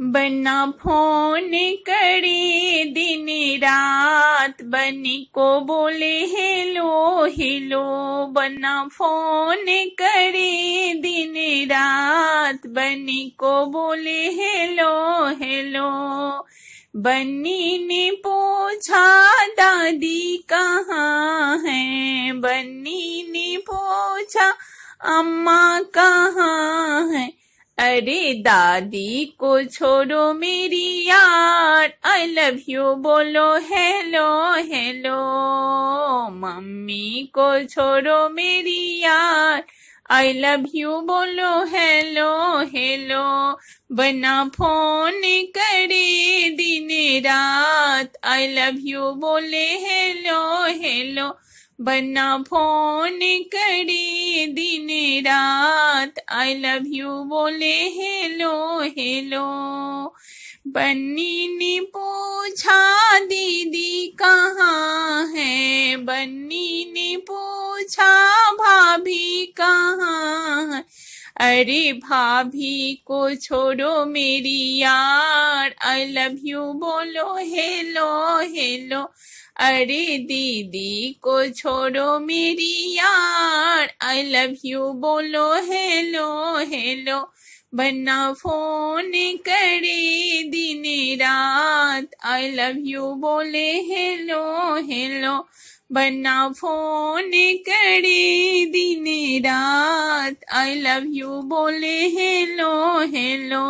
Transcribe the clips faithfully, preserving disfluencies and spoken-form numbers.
बना फोन करे दिन रात बनी को बोले हेलो हेलो। बना फोन करे दिन रात बनी को बोले हेलो हेलो। बन्नी ने पूछा दादी कहाँ है, बन्नी ने पूछा अम्मा कहाँ है। अरे दादी को छोड़ो मेरी यार, आई लव यू बोलो हेलो हेलो। मम्मी को छोड़ो मेरी यार, आई लव यू बोलो हेलो हेलो। बना फोन करे दिन रात आई लव यू बोले हेलो हेलो। बना फोन करे दिन रात आई लव यू बोले हेलो हेलो। बन्नी ने पूछा दीदी कहाँ है, बन्नी ने पूछा भाभी कहाँ है। अरे भाभी को छोड़ो मेरी यार, आई लव यू बोलो हेलो हेलो। अरे दीदी को छोड़ो मेरी यार, आई लव यू बोलो हेलो हेलो। बना फोन करे दिन रात आई लव यू बोले हेलो हेलो। बना फोन करे दिन रात आई लव यू बोले हेलो हेलो।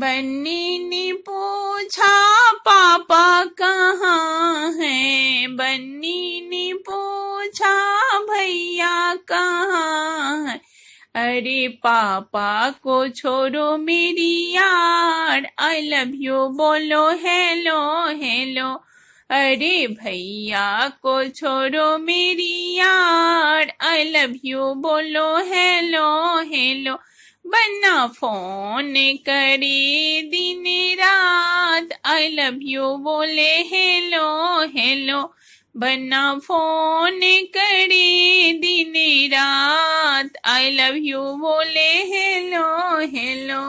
बन्नी ने पूछा पापा कहाँ है, बन्नी ने पूछा भैया कहाँ है। अरे पापा को छोड़ो मेरी यार, आई लव यू बोलो हेलो हेलो। अरे भैया को छोड़ो मेरी यार, आई लव यू बोलो हेलो हेलो। बना फोन करे दिन रात आई लव यू बोले हेलो हेलो। बना फोन करे दिन रात आई लव यू बोले हेलो हेलो।